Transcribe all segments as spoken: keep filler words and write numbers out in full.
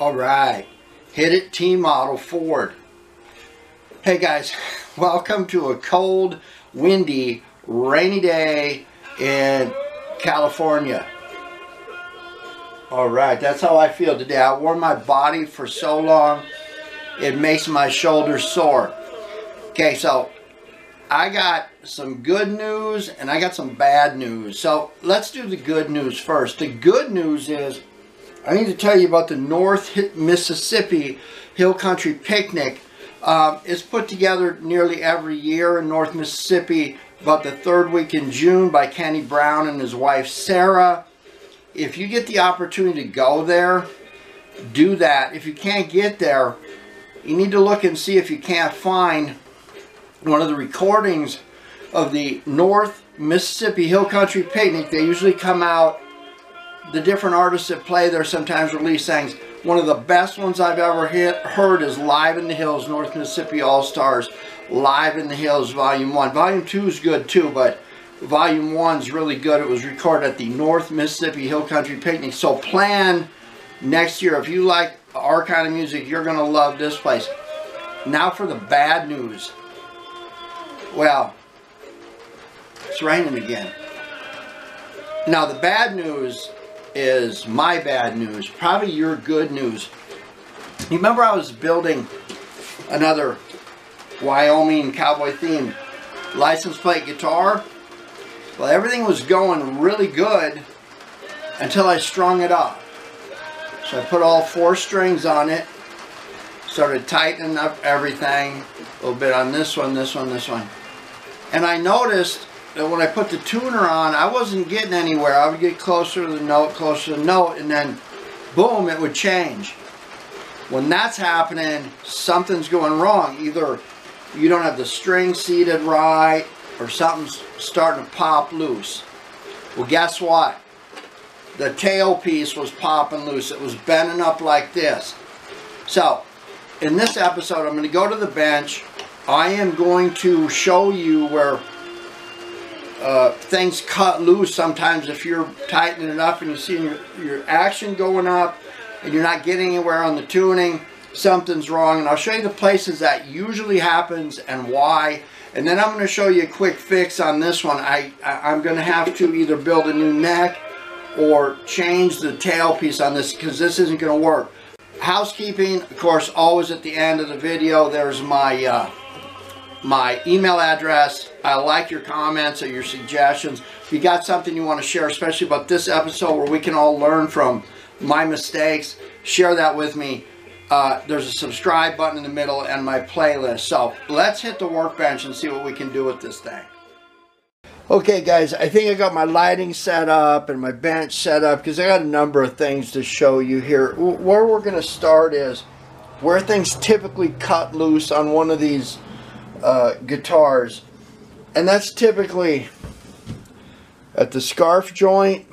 All right, hit it, T-model Ford. Hey guys, welcome to a cold, windy, rainy day in California. All right, that's how I feel today. I wore my body for so long, it makes my shoulders sore. Okay, so I got some good news and I got some bad news. So let's do the good news first. The good news is I need to tell you about the North Mississippi Hill Country Picnic. Um, it's put together nearly every year in North Mississippi, about the third week in June, by Kenny Brown and his wife Sarah. If you get the opportunity to go there, do that. If you can't get there, you need to look and see if you can't find one of the recordings of the North Mississippi Hill Country Picnic. They usually come out, the different artists that play there sometimes release things. One of the best ones I've ever hit, heard is Live in the Hills, North Mississippi All-Stars, Live in the Hills, Volume one. Volume two is good too, but Volume one is really good. It was recorded at the North Mississippi Hill Country Picnic. So plan next year. If you like our kind of music, you're going to love this place. Now for the bad news. Well, it's raining again. Now the bad news is my bad news. Probably your good news. You remember I was building another Wyoming cowboy themed license plate guitar? Well, everything was going really good until I strung it up. So I put all four strings on it, started tightening up everything, a little bit on this one, this one, this one. And I noticed that when I put the tuner on, I wasn't getting anywhere. I would get closer to the note, closer to the note, and then boom, it would change. When that's happening, something's going wrong. Either you don't have the string seated right, or something's starting to pop loose. Well, guess what? The tailpiece was popping loose. It was bending up like this. So, in this episode, I'm going to go to the bench. I am going to show you where uh, things cut loose sometimes if you're tightening it up and you're seeing your, your action going up and you're not getting anywhere on the tuning. Something's wrong, and I'll show you the places that usually happens and why, and then I'm going to show you a quick fix on this one. I, I I'm going to have to either build a new neck or change the tailpiece on this because this isn't going to work. Housekeeping, of course, always at the end of the video. There's my uh, my email address. I like your comments or your suggestions. If you got something you want to share, especially about this episode where we can all learn from my mistakes, share that with me. Uh, there's a subscribe button in the middle and my playlist. So let's hit the workbench and see what we can do with this thing. Okay guys, I think I got my lighting set up and my bench set up because I got a number of things to show you here. Where we're going to start is where things typically cut loose on one of these uh, guitars. And that's typically at the scarf joint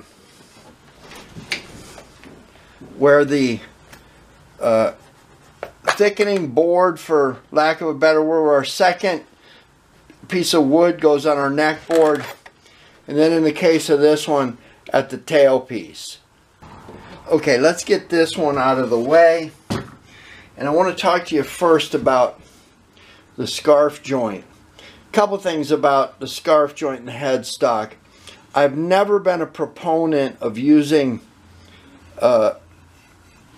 where the uh, thickening board, for lack of a better word, where our second piece of wood goes on our neck board, and then in the case of this one, at the tailpiece. Okay, let's get this one out of the way, and I want to talk to you first about the scarf joint. A couple things about the scarf joint and the headstock. I've never been a proponent of using uh,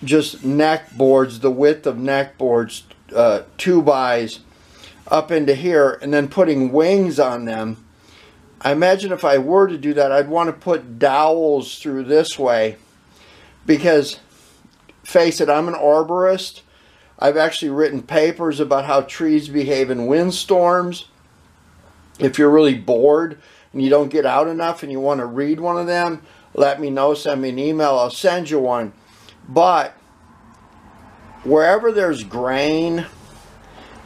just neck boards, the width of neck boards, uh, two bys up into here, and then putting wings on them. I imagine if I were to do that, I'd want to put dowels through this way because, face it, I'm an arborist. I've actually written papers about how trees behave in windstorms. If you're really bored and you don't get out enough and you want to read one of them, let me know, send me an email, I'll send you one. But wherever there's grain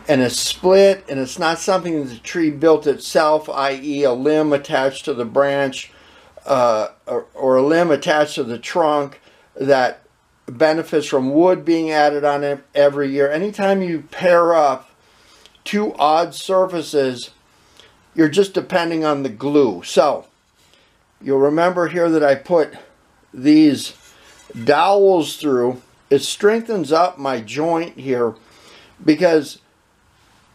and it's split and it's not something that the tree built itself, that is a limb attached to the branch uh, or, or a limb attached to the trunk that benefits from wood being added on it every year. Anytime you pair up two odd surfaces, you're just depending on the glue. So you'll remember here that I put these dowels through. it strengthens up my joint here, because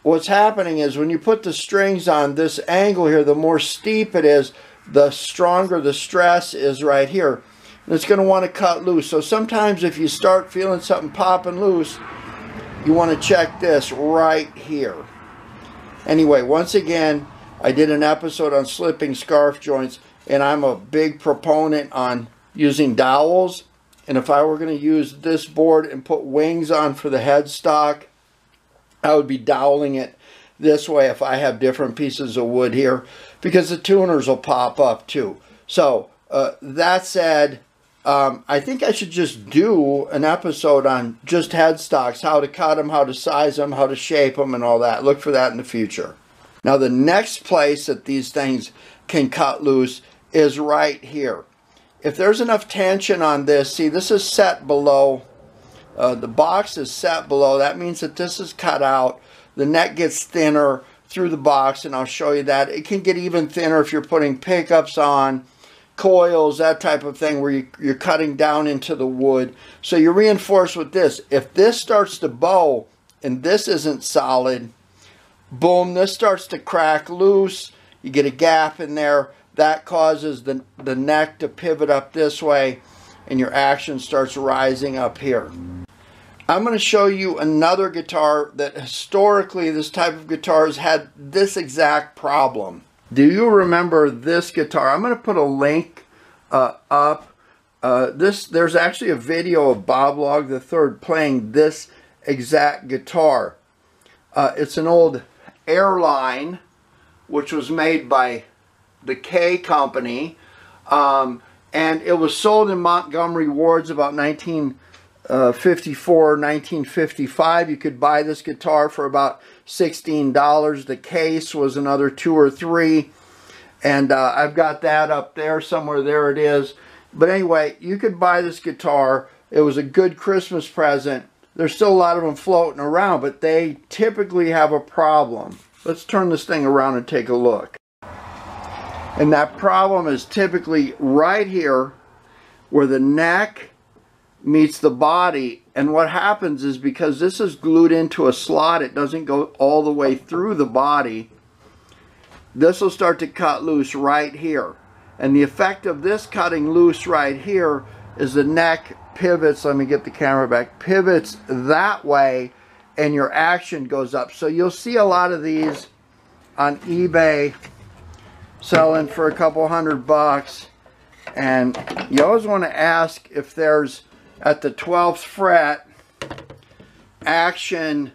what's happening is when you put the strings on this angle here, the more steep it is, the stronger the stress is right here. And it's going to want to cut loose. So sometimes if you start feeling something popping loose, you want to check this right here. Anyway, once again, I did an episode on slipping scarf joints, and I'm a big proponent on using dowels. And if I were going to use this board and put wings on for the headstock, I would be doweling it this way if I have different pieces of wood here, because the tuners will pop up too. So uh, that said, um, I think I should just do an episode on just headstocks, how to cut them, how to size them, how to shape them, and all that. Look for that in the future. Now the next place that these things can cut loose is right here. If there's enough tension on this, see, this is set below, uh, the box is set below. That means that this is cut out. The neck gets thinner through the box, and I'll show you that. It can get even thinner if you're putting pickups on, coils, that type of thing, where you, you're cutting down into the wood. So you reinforce with this. If this starts to bow and this isn't solid, boom, this starts to crack loose. You get a gap in there. That causes the, the neck to pivot up this way, and your action starts rising up here. I'm going to show you another guitar that historically this type of guitar has had this exact problem. Do you remember this guitar? I'm going to put a link uh, up. Uh, this There's actually a video of Bob Logg the third playing this exact guitar. Uh, it's an old Airline, which was made by the K Company, um, and it was sold in Montgomery Wards about nineteen fifty-four, nineteen fifty-five. You could buy this guitar for about sixteen dollars. The case was another two or three, and uh, I've got that up there somewhere. There it is. But anyway, you could buy this guitar. It was a good Christmas present. There's still a lot of them floating around, but they typically have a problem. Let's turn this thing around and take a look. And that problem is typically right here where the neck meets the body. And what happens is, because this is glued into a slot, it doesn't go all the way through the body. This will start to cut loose right here. And the effect of this cutting loose right here is the neck pivots, let me get the camera back, pivots that way, and your action goes up. So you'll see a lot of these on eBay, selling for a couple hundred bucks, and you always want to ask if there's at the twelfth fret action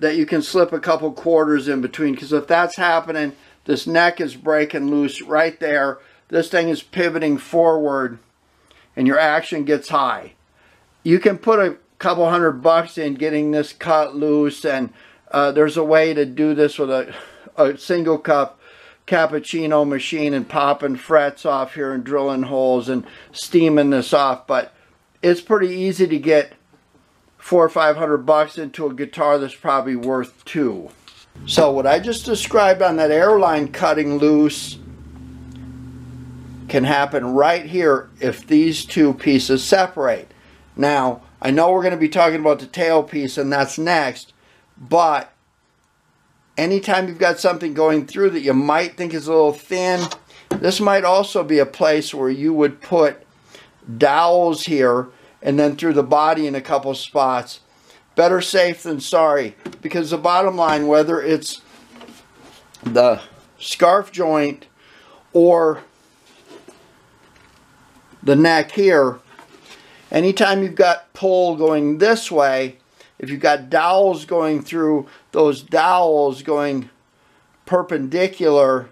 that you can slip a couple quarters in between, because if that's happening, this neck is breaking loose right there, this thing is pivoting forward, and your action gets high. You can put a couple hundred bucks in getting this cut loose, and uh, there's a way to do this with a, a single cup cappuccino machine and popping frets off here and drilling holes and steaming this off. But it's pretty easy to get four or five hundred bucks into a guitar that's probably worth two. So what I just described on that Airline cutting loose can happen right here if these two pieces separate. Now I know we're going to be talking about the tailpiece, and that's next, but anytime you've got something going through that you might think is a little thin, this might also be a place where you would put dowels here and then through the body in a couple spots. Better safe than sorry, because the bottom line, whether it's the scarf joint or the neck here, anytime you've got pull going this way, if you've got dowels going through, those dowels going perpendicular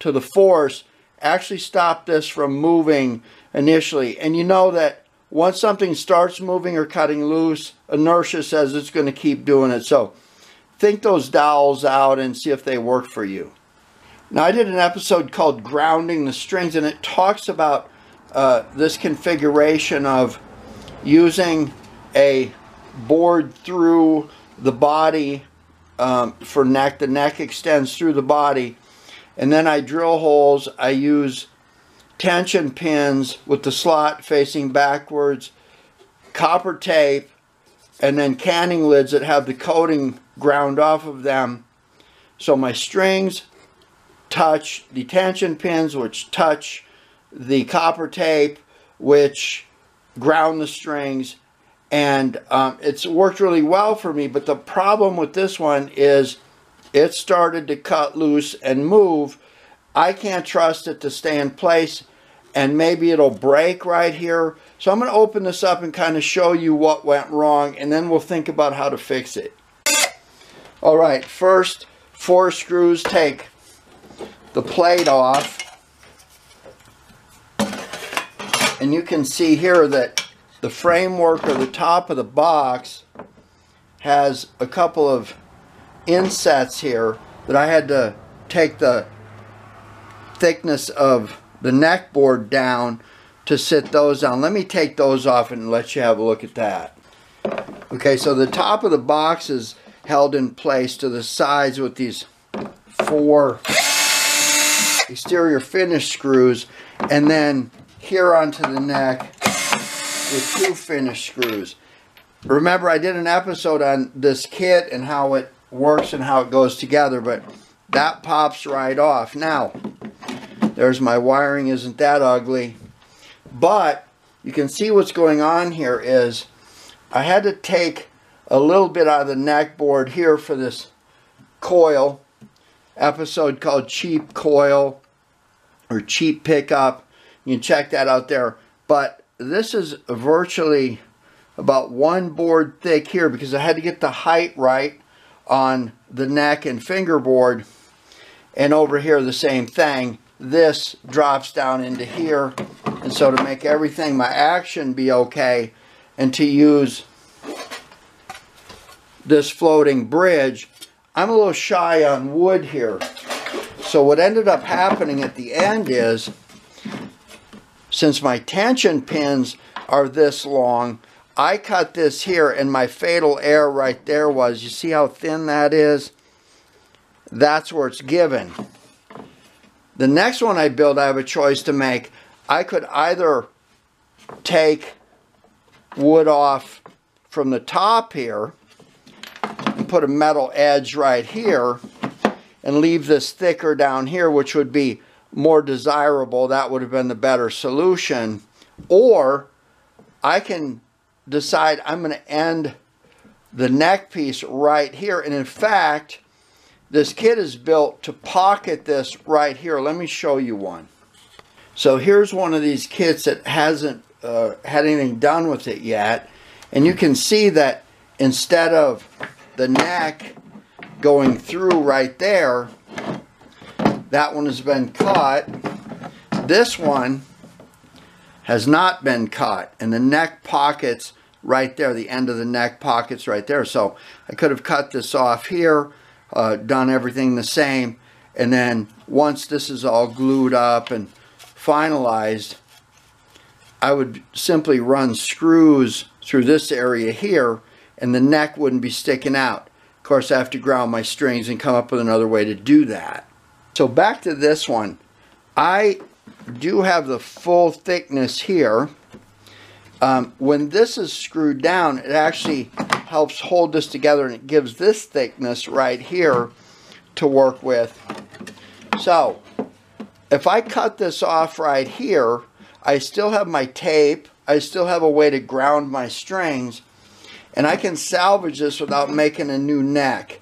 to the force actually stop this from moving initially. And you know that once something starts moving or cutting loose, inertia says it's going to keep doing it. So think those dowels out and see if they work for you. Now, I did an episode called Grounding the Strings, and it talks about uh, this configuration of using a board through the body um, for neck. The neck extends through the body, and then I drill holes. I use tension pins with the slot facing backwards, copper tape, and then canning lids that have the coating ground off of them. So my strings touch the tension pins, which touch the copper tape, which ground the strings, and um, it's worked really well for me. But the problem with this one is it started to cut loose and move. I can't trust it to stay in place, and maybe it'll break right here. So I'm going to open this up and kind of show you what went wrong, and then we'll think about how to fix it. All right, first, four screws take the plate off. And you can see here that the framework or the top of the box has a couple of insets here that I had to take the thickness of the neck board down to sit those down. Let me take those off and let you have a look at that. Okay, so the top of the box is held in place to the sides with these four exterior finish screws, and then here onto the neck with two finish screws. Remember, I did an episode on this kit and how it works and how it goes together, but that pops right off. Now, there's my wiring. Isn't that ugly? But you can see what's going on here is I had to take a little bit out of the neck board here for this coil episode called Cheap Coil or Cheap Pickup. You can check that out there. But this is virtually about one board thick here because I had to get the height right on the neck and fingerboard. And over here, the same thing. This drops down into here. And so to make everything, my action be okay, and to use this floating bridge, I'm a little shy on wood here. So what ended up happening at the end is, since my tension pins are this long, I cut this here, and my fatal error right there was, you see how thin that is? That's where it's given. The next one I build, I have a choice to make. I could either take wood off from the top here and put a metal edge right here and leave this thicker down here, which would be more desirable. That would have been the better solution. Or I can decide I'm going to end the neck piece right here. And in fact, this kit is built to pocket this right here. Let me show you one. So here's one of these kits that hasn't uh, had anything done with it yet. And you can see that instead of the neck going through right there, that one has been cut. This one has not been cut. And the neck pocket's right there. The end of the neck pocket's right there. So I could have cut this off here, uh, done everything the same. And then once this is all glued up and finalized, I would simply run screws through this area here, and the neck wouldn't be sticking out. Of course, I have to ground my strings and come up with another way to do that. So back to this one, I do have the full thickness here. Um, when this is screwed down, it actually helps hold this together, and it gives this thickness right here to work with. So if I cut this off right here, I still have my tape, I still have a way to ground my strings, and I can salvage this without making a new neck.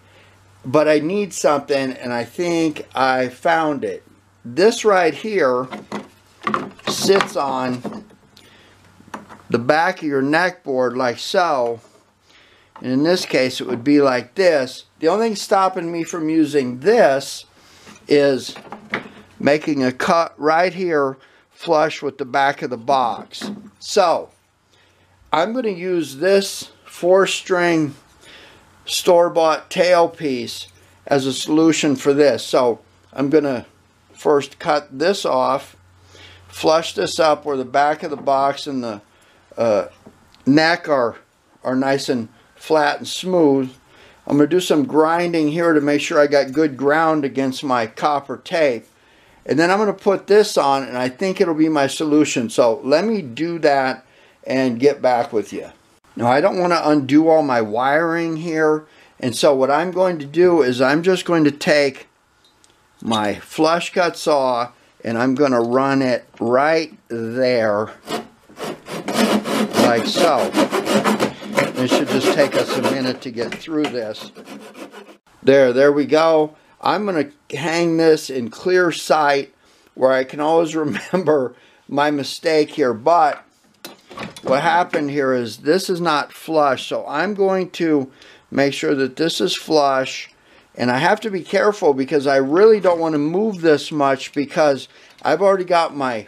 But I need something, and I think I found it. This right here sits on the back of your neck board like so. And in this case, it would be like this. The only thing stopping me from using this is making a cut right here flush with the back of the box. So I'm going to use this four-string store-bought tailpiece as a solution for this. So I'm going to first cut this off, flush this up where the back of the box and the uh, neck are, are nice and flat and smooth. I'm going to do some grinding here to make sure I got good ground against my copper tape. And then I'm going to put this on, and I think it'll be my solution. So let me do that and get back with you. Now I don't want to undo all my wiring here, and so what I'm going to do is I'm just going to take my flush cut saw and I'm going to run it right there like so. It should just take us a minute to get through this. There, there we go. I'm going to hang this in clear sight where I can always remember my mistake here. But what happened here is this is not flush, so I'm going to make sure that this is flush. And I have to be careful because I really don't want to move this much because I've already got my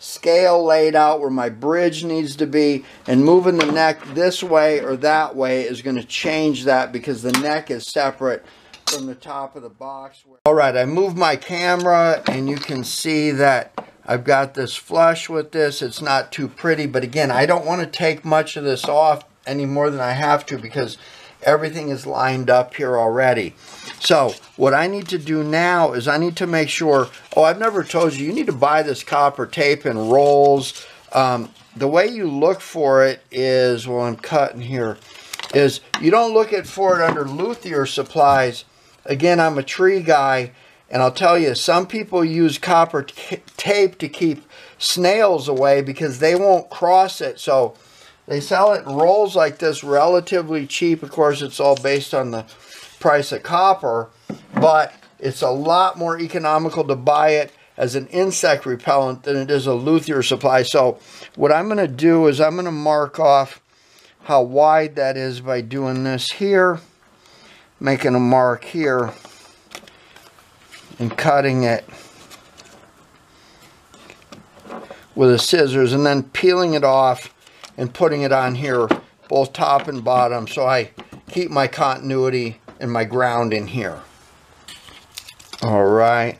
scale laid out where my bridge needs to be, and moving the neck this way or that way is going to change that because the neck is separate from the top of the box. All right, I moved my camera and you can see that I've got this flush with this. It's not too pretty, but again, I don't want to take much of this off any more than I have to because everything is lined up here already. So what I need to do now is I need to make sure, oh, I've never told you, you need to buy this copper tape in rolls. Um, the way you look for it is, well, I'm cutting here, is you don't look it for it under luthier supplies. Again, I'm a tree guy, and I'll tell you, some people use copper tape to keep snails away because they won't cross it. So they sell it in rolls like this, relatively cheap. Of course, it's all based on the price of copper, but it's a lot more economical to buy it as an insect repellent than it is a luthier supply. So what I'm going to do is I'm going to mark off how wide that is by doing this here, making a mark here, and cutting it with a scissors, and then peeling it off and putting it on here, both top and bottom, so I keep my continuity and my ground in here. All right,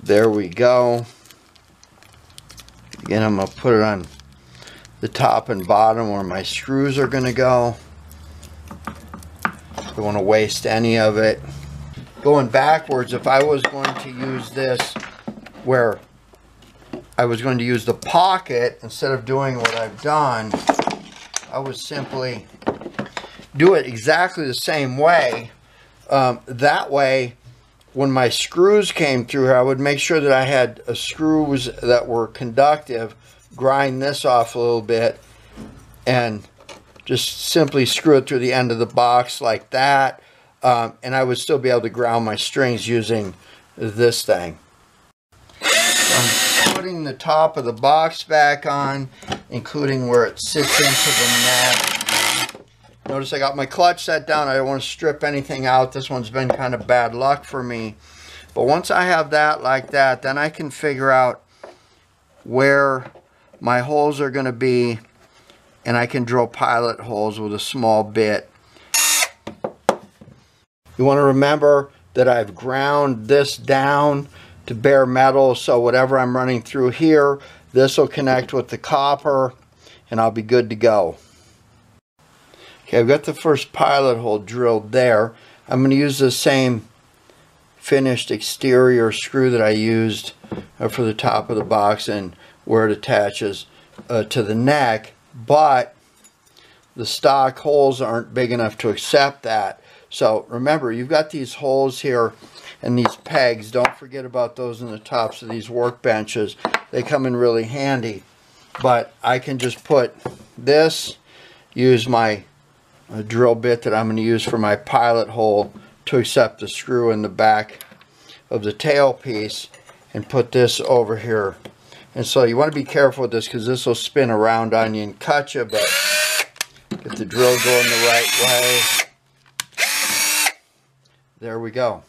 there we go. Again, I'm gonna put it on the top and bottom where my screws are gonna go. Don't wanna waste any of it. Going backwards, if I was going to use this where I was going to use the pocket, instead of doing what I've done, I would simply do it exactly the same way. Um, that way, when my screws came through here, I would make sure that I had uh, screws that were conductive, grind this off a little bit, and just simply screw it through the end of the box like that. Um, and I would still be able to ground my strings using this thing. Um, Putting the top of the box back on, including where it sits into the neck. Notice I got my clutch set down. I don't want to strip anything out. This one's been kind of bad luck for me. But once I have that like that, then I can figure out where my holes are going to be, and I can drill pilot holes with a small bit. You want to remember that I've ground this down to bare metal, so whatever I'm running through here, this will connect with the copper and I'll be good to go. Okay, I've got the first pilot hole drilled there. I'm going to use the same finished exterior screw that I used uh, for the top of the box and where it attaches uh, to the neck, but the stock holes aren't big enough to accept that. So remember, you've got these holes here and these pegs. Don't forget about those in the tops of these workbenches. They come in really handy. But I can just put this, use my uh, drill bit that I'm going to use for my pilot hole to accept the screw in the back of the tail piece, and put this over here. And so you want to be careful with this because this will spin around on you and cut you, but get the drill going the right way. There we go.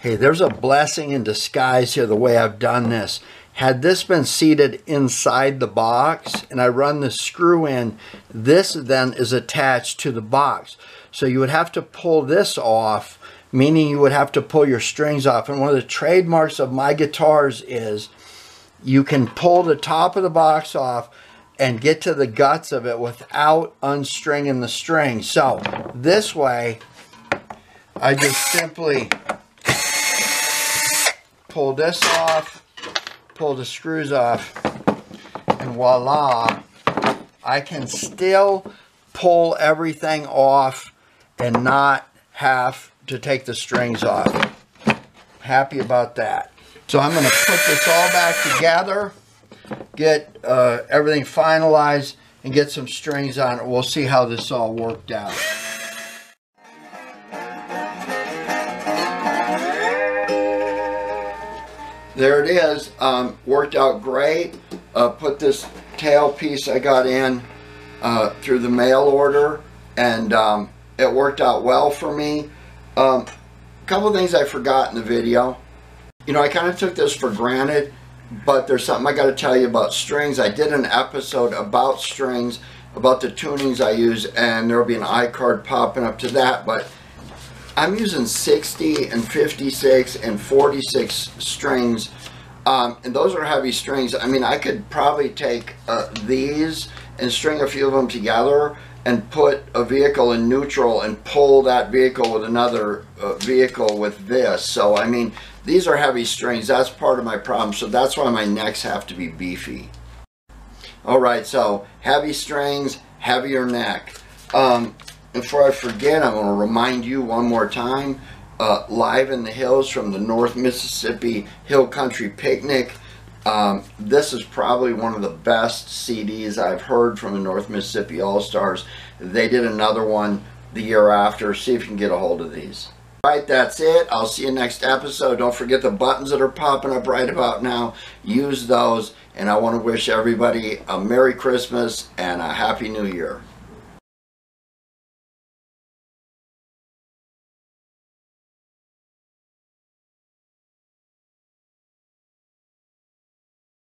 Hey, there's a blessing in disguise here the way I've done this. Had this been seated inside the box and I run the screw in, this then is attached to the box. So you would have to pull this off, meaning you would have to pull your strings off. And one of the trademarks of my guitars is you can pull the top of the box off and get to the guts of it without unstringing the string. So this way, I just simply pull this off, pull the screws off, and voila, I can still pull everything off and not have to take the strings off. Happy about that. So I'm going to put this all back together, get uh, everything finalized, and get some strings on it. We'll see how this all worked out. There it is. Um, worked out great. Uh, put this tail piece I got in uh, through the mail order, and um, it worked out well for me. Um, a couple of things I forgot in the video. You know, I kind of took this for granted, but there's something I got to tell you about strings. I did an episode about strings, about the tunings I use, and there will be an iCard popping up to that, but I'm using sixty and fifty-six and forty-six strings, um, and those are heavy strings. I mean, I could probably take uh, these and string a few of them together and put a vehicle in neutral and pull that vehicle with another uh, vehicle with this. So, I mean, these are heavy strings. That's part of my problem. So that's why my necks have to be beefy. All right, so heavy strings, heavier neck. Um, Before I forget, I'm going to remind you one more time, uh, live in the hills from the North Mississippi Hill Country Picnic. Um, this is probably one of the best C Ds I've heard from the North Mississippi All-Stars. They did another one the year after. See if you can get a hold of these. All right, that's it. I'll see you next episode. Don't forget the buttons that are popping up right about now. Use those, and I want to wish everybody a Merry Christmas and a Happy New Year.